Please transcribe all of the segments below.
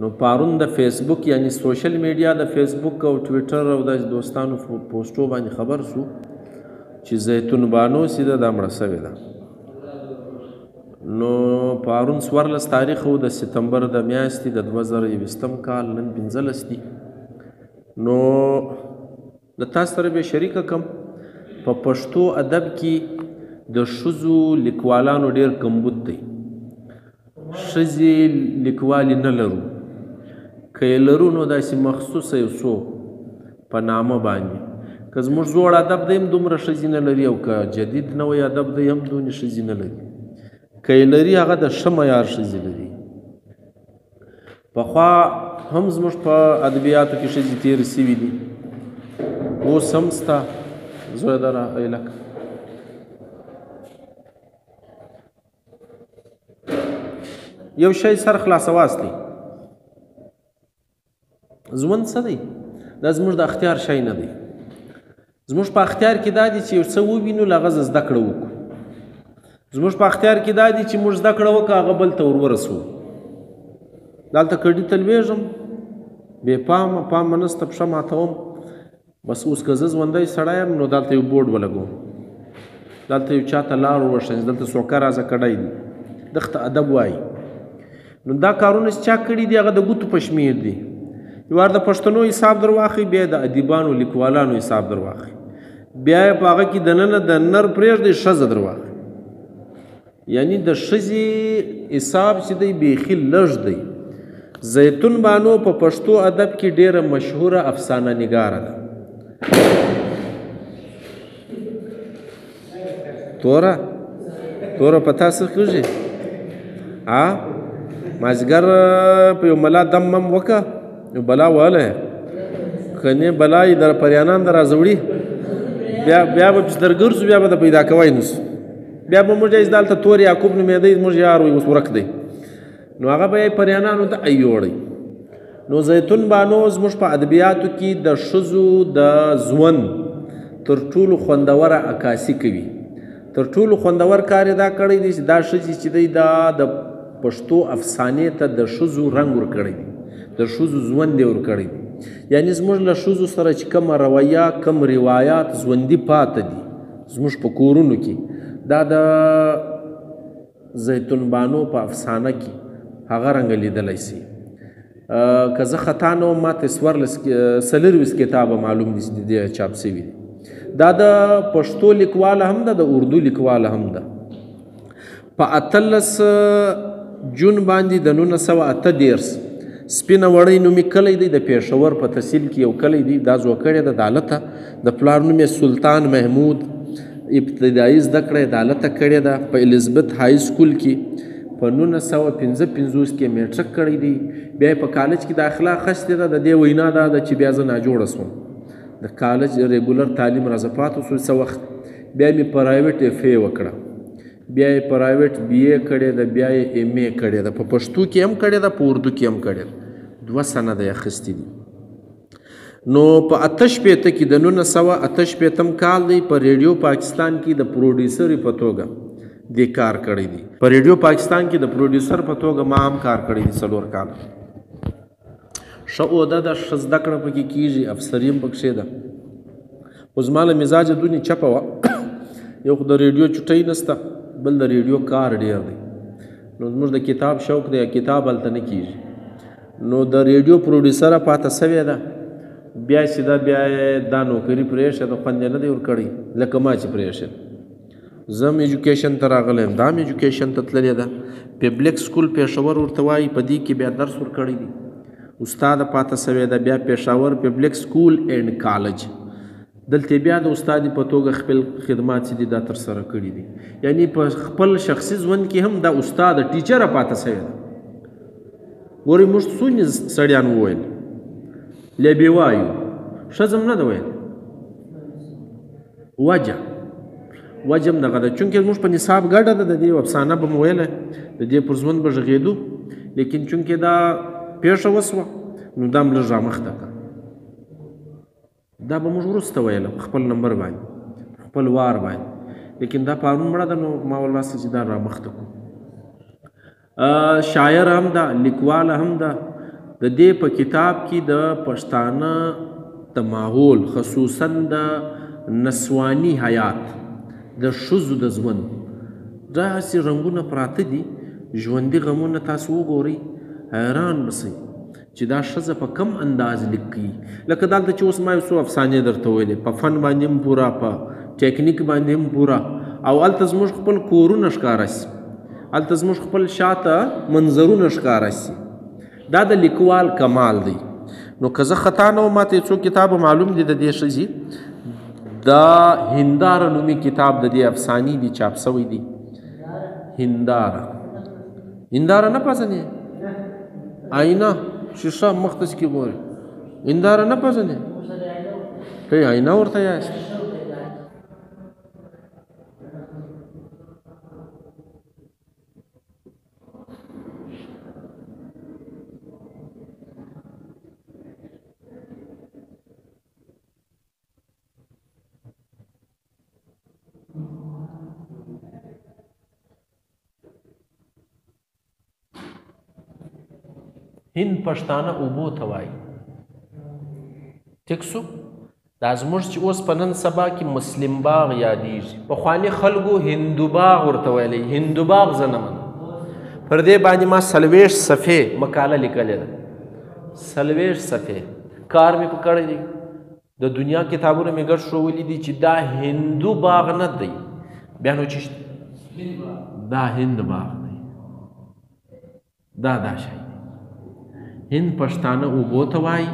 نو پارون د فیسبوک یعنی سوشل میډیا د فیسبوک او ټویټر او د دوستانو پوسټو باندې خبر شو چې زیتون بانو سیده د مړه شوې ده. نو پارون 14 تاریخ او د سپتمبر د میاشتې د 2020 کال نن 15 دی. نو د تاسو سره به شریک کم په پښتو ادب کې د شذو لیکوالانو ډیر کمبود دی. شذي لیکوال نه لرو، که لرو نو داسې مخصوص یو څو په نامه باندې، که زموږ زوړ ادب دی هم دومره ښځې نه لري او که جدید نوی ادب دی هم دونې ښځې نه لري، که یې لري هغه د ښه معیار ښځې لري. پخوا هم زموږ په ادبیاتو کې ښځې تېرې سوي دي، اوس هم ستا زوی دره ایلکه. یو شی سر خلاصواس دی، ژوند څه دی دا زموږ د اختیار شی نه دی. زموږ په اختیار کې دا دی چې یو څه ووینو له هغه زده کړه وکړو، زموږ په اختیار کې دا دی چې موږ زده کړه وکړو هغه بل ته ور ورسوو. دلته کډي ته لوېږم بې پامه، پامه نسته، پښه ماتوم بس. اوس که زه ژوندی سړی یم نو دلته یو بورډ ولګوم، دلته یو چا ته لار ور وښیم، دلته څوکه رازه کډی دی دخته ادب وایي. نو دا کارونه چې چا کړي دي هغه د ګوتو په شمېر دي. یو وار د پښتنو حساب در واخلي، بیا د ادیبانو لیکوالانو حساب در واخلي، بیا یې په هغه کې دننه د نر پرېږدي ښځه در واخلي، یعنی د ښځې حساب چې دی بیخي لږ دی. زیتون بانو په پښتو ادب کې ډېره مشهوره افسانه نګاره ده. توره توره په تاسو خېږي ها؟ مازګر په یو ملا دم مم وکړه، یو بلا وهلی کنې بلا یې در پریانان در راځوړي، بیا به چې درګرځو بیا به د پیدا کوی نسو، بیا به موږ یې دلته تور یعقوب نومېدی زموږ یار وي اوس ورک دی، نو هغه به یې پریانانو ته ایوړی. نو زیتون بانو زموږ په ادبیاتو کې د ښځو د ژوند تر ټولو خوندوره عکاسي کوي. تر ټولو خوندور کار یې دا کړی دی چې دا ښځې چې دی دا د پښتو افسانې ته د ښځو رنګ ورکړی دی، د ښځو ژوند یې ورکړی دی، یعنی زموږ له ښځو سره چې کومه رویه کم روایات ژوندي پاته دي زموږ په کورونو کې، دا د زیتون بانو په افسانه کې هغه رنګ لیدلی سي. که زه خطا نه وم ماته 14 کتابه معلوم دي چې د چاپ سوي دي. دا د پښتو لیکواله هم ده، د اردو لیکواله هم ده. په 18 جون باندې د 1918 سپینه وړۍ نومي کلی دی د پېښور په تحصیل کې یو کلی دی، دا زوکړې د دالته د پلار نوم سلطان محمود، ابتدایي زده کړه دالته کړې ده په الیزبت های سکول کې. په 1955 کې میټرک کړی دی، بیا په کالج کې داخله اخیستې ده. د دې وینا دا ده چې بیا زه ناجوړه سوم، د کالج ریګولر تعلیم را زه پاتې شو څه وخت، بیا مې پرایویټ اف ای وکړه، بیا یې پرایویټ بی اے کړې ده، بیا یې ایم اے کړې ده، په پښتو کې هم کړې ده، په اردو کې هم کړې ده، دوه سنده یې اخیستې دي. نو په 18 کې د 1918 کال دی په ریډیو پاکستان کې د پروډیوسرې په توګه دې کار کړی دی. په ریډیو پاکستان کې د پروډیوسر په توګه ما هم کار کړی دی 4 کاله. ښه عهده ده، ښه زده کړه پکې کېږي، افسري هم پکښې ده. خو زما له مزاجه دونې چپه وه، یو خو د ریډیو چوټۍ نسته، بل د ریډیو کار ډېر دی. نو زموږ د کتاب شوق دی، کتاب هلته نه کېږي. نو د ریډیو پروډیوسره پاته سوې ده، بیا سیده بیا یې دا نوکري پرېښېده، خوند یې نه دی ورکړی لکه ما چې پرېښېد. زه هم ایجوکیشن ته راغلی یم، دا هم ایجوکیشن ته تللی ده، پبلیک سکول پېښور ورته وایي، په دې کې بیا درس ورکړی دی، استاده پاته سوې ده. بیا پېښور پبلیک سکول اینډ کالج، دلته بیا د استادې په توګه خپل خدمات چې دي دا ترسره کړي دي، یعنی په خپل شخصي ژوند کې هم دا استاد ټیچره پاته سوې ده. ګورئ موږ څو سړیان وویل لبې وایو، ښځم نه ده ویل، وجه هم دغه ده، چونکې موږ په نصاب ګډه ده، د دې افسانه به مو ویله، د دې پر ژوند به غږېدو، لیکن چونکې دا پېښه وسوه نو دا هم لږ رامخته کړه. دا به موږ وروسته ویله خپل نمبر باندې خپل وار باندې، لیکن دا پارون مړه ده نو ما والله څه چې دا رامخته کړو. شاعر هم ده، لیکواله هم ده، د دې په کتاب کې د پښتانه د ماحول خصوصا د نسواني حیات د ښځو د ژوند داسې رنګونه پراته دي ژوندي غمونه تاسو وګورئ حیران بسئ چې دا ښځه په کم انداز لیک کوي لکه دلته چې اوس ما یو څو افسانې درته ویلې په فن باندې هم پوره په ټیکنیک باندې هم پوره او هلته زموږ خپل کورونه ښکاره سي هلته زموږ خپل شاته منظرونه ښکاره سي دا د لیکوال کمال دی نو که زه خطا نه وم ماته یې څو کتابه معلوم دي د دې ښځې دا هنداره نومي کتاب د دې افسانې دي چاپ سوی دی هنداره نه پېژنې آینه شیشه مخ ته کې ګورې هنداره نه پېژنې ته یې آینه ورته یاست هند پښتانه اوبو ته وایي ټیک شو دا زموږ چې اوس په نن سبا کې مسلم باغ یادیږي پخواني خلکو هندو باغ ورته ویلی هندو باغ زه نه منم پر دې باندې ما 40 صفحې مقاله لیکلې ده 40 صفحې کار مې په کړی دی د دنیا کتابونه مې ګډ شولي دي چې دا هندو باغ نه دی بیا نو چې دا هند باغ دی دا شی هند پښتانه اوبو ته وایي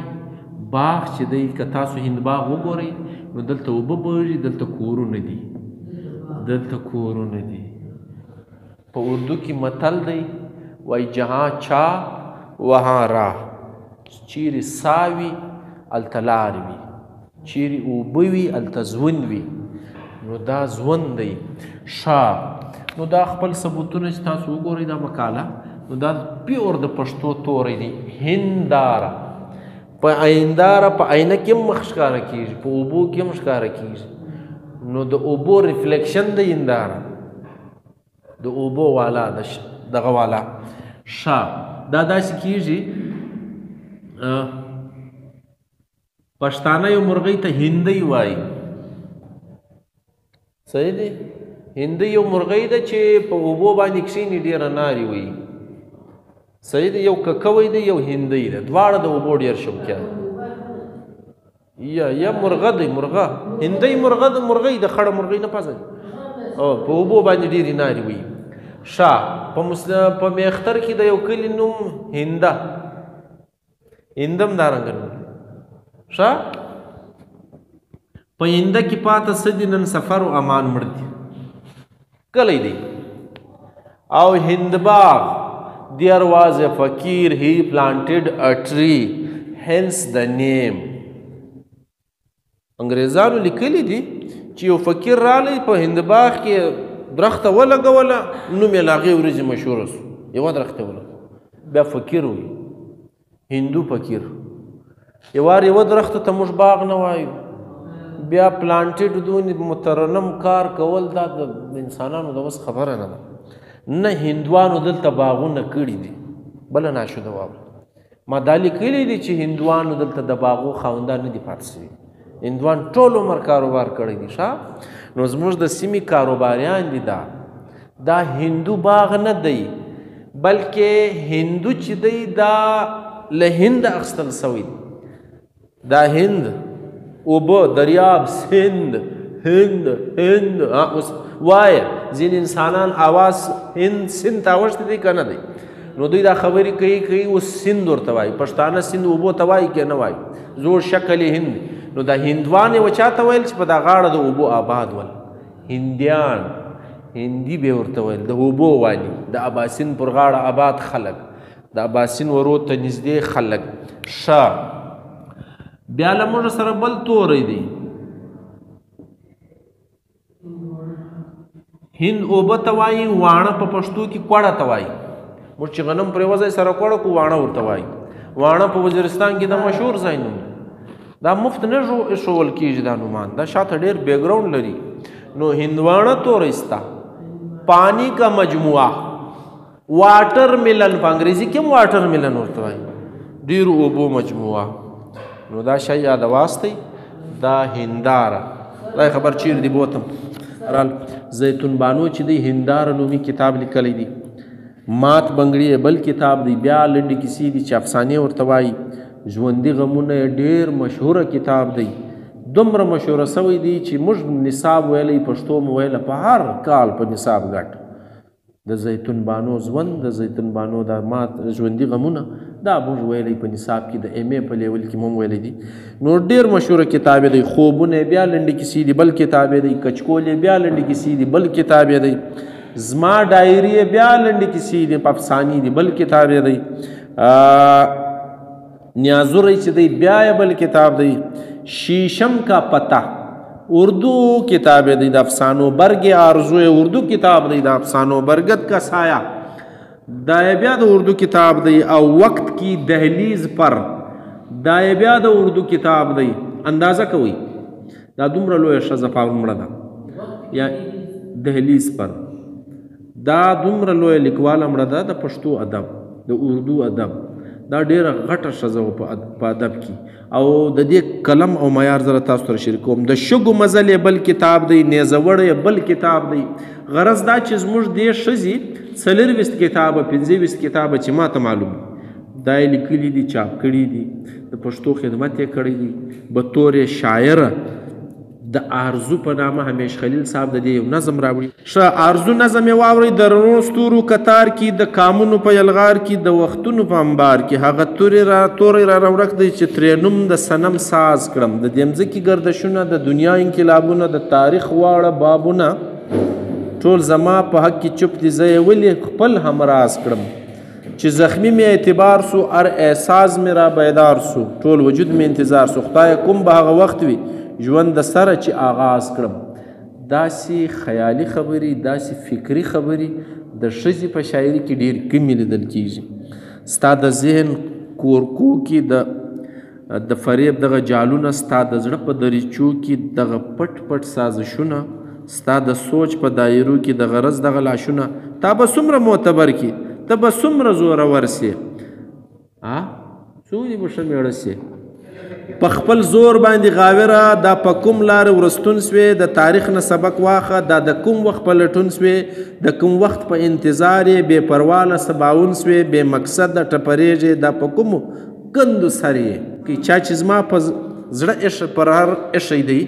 باغ چې دی که تاسو هند باغ وګورئ نو دلته اوبه بهیږي دلته کورونه دي په اردو کې متل دی وایي جهاں چا وهاں را چیرې سا وي هلته لار وي چیرې اوبه وي هلته ژوند وي نو دا ژوند دی ښه نو دا خپل ثبوتونه چې تاسو وګورئ دا مقاله نو دا پیور د پښتو توری دی هنداره په آینه کې هم ښکاره کیږي په اوبو کې هم ښکاره کیږي نو د اوبو ریفلیکشن د هنداره د اوبو والا دغه والا ښه دا داسې کیږي پښتانه یو مرغۍ ته هندۍ وایي صحیح دی هندۍ یو مرغۍ ده چې په اوبو باندې کښیني ډېره نارې وایي صحیح دی یو ککوی دی یو هندۍ دی دواړه د اوبو ډېر شوقیان یا مرغه دی مرغه هندۍ مرغه د مرغۍ د خړه مرغۍ نه پېژني او په اوبو باندې ډېرې نارې وي ښه په میختر کې د یو کلي نوم هنده هندم دارنګه نوم ښه په هنده کې پاته څه دي نن سفر او امان مړ دي کلی دی او هندباغ There was a fakir, he planted a tree, hence the name. انگریزانو لیکلی دی چې یو فقیر رالی په هندباغ کې درخته ولګوله نوم یې له هغې ورځې مشهوره شو یوه درخته ولګوله بیا فقیر وایي هندو فقیر یو وار یوه درخته ته موږ باغ نه وایو بیا پلانټډ دونې مترنم کار کول دا د انسانانو د وس خبره نه ده نه هندوانو دلته باغونه کړي دي بله ناشده واوره ما دا لیکلی دي چې هندوانو دلته د باغو خاوندان نه دي پاتې شوي هندوان ټول عمر کاروبار کړی دي ښه نو زموږ د سیمې کاروباریان دي دا هندو باغ نه دی بلکې هندو چې دی دا له هند اخیستل سوی دی دا هند اوبه دریاب سیند هند اوس وایه ځین انسانان آواز هند سیند ته اوښتی دی که نه دی نو دوی دا خبرې کوي اوس سیند ورته وایي پښتانه سیند اوبو ته وایي که نه وایي زوړ شکل یې هند نو دا هندوان یې و چا ته ویل چې په دا غاړه د اوبو آباد ول هندیان هندي به یې ورته ویل د اوبو والي د اباسین پر غاړه آباد خلک د اباسین ورود ته نږدې خلک ښه بیا له موږ سره بل توری دی هند اوبه ته وایي واڼه په پښتو کې کوړه ته وایي موږ چې غنم پرېوځی سره کوړه کو واڼه ورته وایي واڼه په وزیرستان کې د مشهور ځای نوم دا مفت نه ایښول کېږي دا نومان دا شاته ډېر بیکګراوند لري نو هندواڼه توری ستا پانی کا مجموعه واټر میلن په انګریزي کې هم واټر میلن ورته وایي ډیرو اوبو مجموعه. نو دا شی یاد واستئ، دا هنداره. دا خبر چیرې دی بوتم رال زیتون بانو چې دی هنداره نومي کتاب لیکلی دی. مات بنګړي بل کتاب دی، بیا لنډې کیسې دي چې افسانې ورته وایي. ژوندي غمونه ډیر مشهوره کتاب دی، دومره مشهوره سوی دی چې موږ نصاب ویلی، پښتو مو ویله، په هر کال په نصاب ګټ. د زیتون بانو ژوند، د زیتون بانو دا مات ژوندي غمونه، دا موږ ویلی په نصاب کې، د ایم ای په لیول کې مو ویلی دي. نو ډیر مشهوره کتاب دی. خوبونه بیا لنډې کیسې دي، بل کتاب دی. کچکولې بیا لنډې کیسې دي، بل کتاب دی. زما ډایري بیا لنډې کیسې دي، په افسانې دي، بل کتاب دی. نیازوری چی دی بیای بل کتاب دی. شیشم کا پتا اردو کتاب دی، دا افسانو برگ آرزو اردو کتاب دی، دا افسانو برگت کا سایہ دا بیا دا اردو کتاب دی. او وقت کی دہلیز پر دا بیا دا اردو کتاب دی. اندازہ کوئی دا دومره لوی شزه په عمر ده، یا دهلیز پر دا دومره لوی لیکوال عمر ده د پښتو ادب، د اردو ادب. دا ډیره غټه شزه په ادب کې. او د دې قلم او معیار زره تاسو سره شریکوم. د شګو مزلې بل کتاب دی، نیزوړې بل کتاب دی. غرض دا چې زموږ دې ښځې 24 کتابه 25 کتابه چې ماته معلوم دا یې لیکلي دي، چاپ کړي دي، د پښتو خدمت یې کړی دي. بطور شاعره د آرزو په نامه همیش خلیل صاحب د دې یو نظم راوړي. ښه آرزو نظم یې واورئ. د رڼو ستورو کتار کې، د کامونو په یلغار کې، د وختونو په انبار کې، هغه تورې را راورک دی چې ترې نوم د صنم ساز کړم. د دې مځکې ګردشونه، د دنیا انقلابونه، د تاریخ واړه بابونه ټول زما په حق کې چپ دي. زه یې ولې خپل همراز کړم. چې زخمی می اعتبار سو، ار احساس می را بیدار سو، ټول وجود می انتظار سو، خدای کوم به هغه وخت وي ژوند د سره چې آغاز کړم. داسې خیالي خبرې، داسې فکري خبرې د ښځې په شاعري کې ډېر کمې لیدل کیږي. ستا د ذهن کورکو کې د فریب دغه جالونه، ستا د زړه په دریچو کې دغه پټ پټ سازشونه، ستا د سوچ په دایرو کې د غرض دغه لاشونه. تا به څومره معتبر کې، ته به څومره زوره ورسې، څومره به ښه مېړه سې. په خپل زور باندې غاوره، دا په کوم لارې ورستون سوې، د تاریخ نه سبق واخه، دا د کوم وخت په لټون سوې، د کوم وخت په انتظار یې بې پروا له سباون سوې، بې مقصده ټپرېږې، دا په کومو کندو سر یې. چا چې زما په زړه پر هر ایښی دی،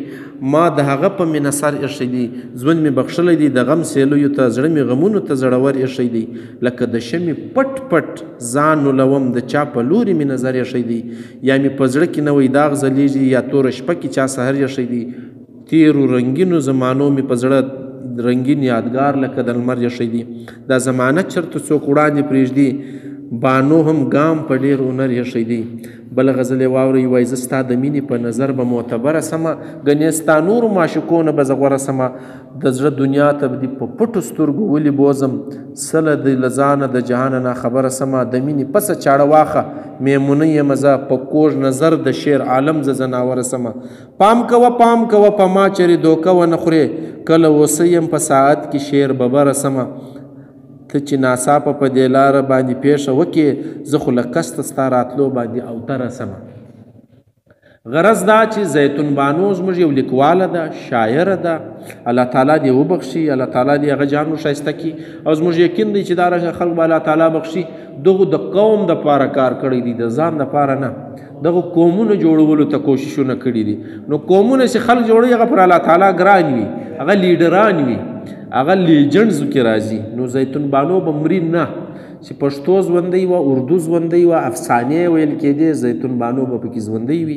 ما د هغه په مینه سر ایښی دی. ژوند مې بخښلی دی، د غم سیلیو ته زړه مې غمونو ته زړور ایښی دی. لکه د شمې پټ پټ ځان نولوم، د چا په لورې مې نظر ایښی دی. یا مې په زړه کې نوی داغ ځلیږي، یا توره شپه کې چا سحر ایښی دی. تیرو رنګینو زمانو مې په زړه رنګین یادګار لکه د لمر ایښی دی. دا زمانه چېرته څوک وړاندې پرېږدي. بانو هم ګام په ډېر هنر ایښی دی. بل غزل یې واورئ. وایي زه ستا د مینې په نظر به معتبره سمه، ګنې ستا نورو معشوقونه به زه غوره سمه. د زړه دنیا ته به دې په پټو سترګو ولې بوزم، سله دې له ځانه د جهانه ناخبره سمه. د مینې پسه چاړه واخه، میمونه یمه زه په کوږ نظر د شعر عالم زه زناوره سمه. پام کوه پام کوه په ما چرې دوکه ونه خورې، کله اوسه یم په ساعت کې شعر ببره سمه. ته چې ناڅاپه په دې لاره باندې پېښه وکړې، زه خو له قسته ستا راتلو باندې اوتره سمه. غرض دا چې زیتون بانو زموږ یو لیکواله ده، شاعره ده. الله تعالی دې وبخښي، الله تعالی دې هغه جان وښایسته کړي. او زموږ یقین دی چې دا راشه خلک به الله تعالی بخښي. دغو د قوم دپاره کار کړی دی، د ځان دپاره نه، دغو قومونو جوړولو ته کوششونه کړي دي. نو قومونه چې خلک جوړوي، هغه پر الله تعالی ګران وي، هغه لیډران وي، هغه لیجنډز کې راځي. نو زیتون بانو به مري نه، چې پښتو ژوندی وه، اردو ژوندی وه، افسانې ویل کېدې، زیتون بانو به پکې ژوندی وي.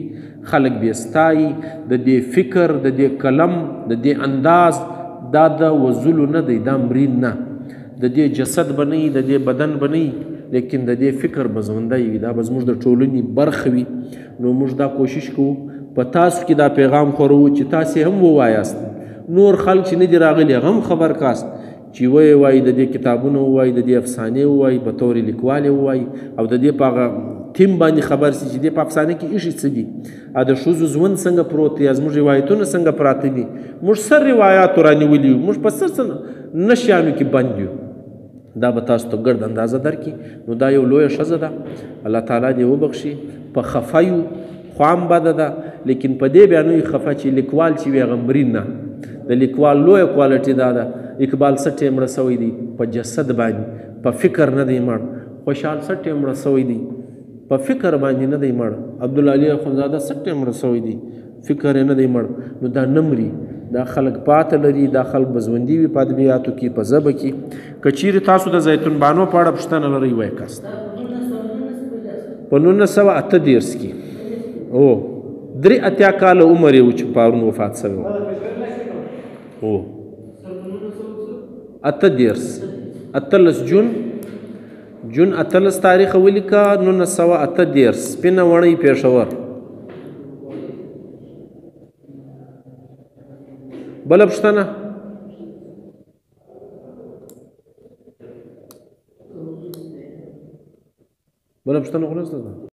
خلک بې ستایي. د دې فکر، د دې قلم، د دې انداز، دا د وزلو نه دی، دا مري نه. د دې جسد به نه وي، د دې بدن به نه وي، لیکن د دې فکر به ژوندی وي. دا به زموږ د ټولنې برخه وي. نو موږ دا کوشش کوو، په تاسو کې دا پیغام خورو چې تاسې هم ووایاست. نور خلک چې نه دي راغلي، هغه هم خبر کاست چې ویې وایي، د دې کتابونه ووایي، د دې افسانې ووایي، په طور لیکوالې ووایي، او د دې په هغه تیم باندې خبر سي چې دې په افسانه کې ایښي څه دي، د ښځو ژوند څنګه پروت دی، زموږ روایتونه څنګه پراته دي. موږ سر روایاتو رانیولي یو، موږ په سر څه نه شیانو کې بند یو. دا به تاسو ته ګرد اندازه درکړي. نو دا یو لویه ښځه ده، الله تعالی دې وبخښي. په خفیو خوام بده ده، لیکن په دې بیا نه وي خفه چې لیکوال چې وي هغه مرین نه. د لیکوال لویه کوالټي دا ده اقبال څه ټیم مړه سوی دی؟ په جسد باندې، په فکر نه دی مړ. خوشحال څه ټیم مړه سوی دی؟ په فکر باندې نه دی مړ. عبدالعلي اخندزاده څه ټیم مړه سوی دی؟ فکر یې نه دی مړ. نو دا نه مري، دا خلق پاته لري، دا خلق به ژوندي وي په ادبیاتو کې، په ژبه کې. که چیرې تاسو د زیتون بانو په اړه پوښتنه لرئ وایي کاست. په 1938 کې او 83 کاله عمر یې و چې پرون وفات شوی و. او 18 جون 18 تاریخ ولیکه 1938 سپینه وړۍ پېښور. بله پوښتنه؟ بله پوښتنه خلاصه ده.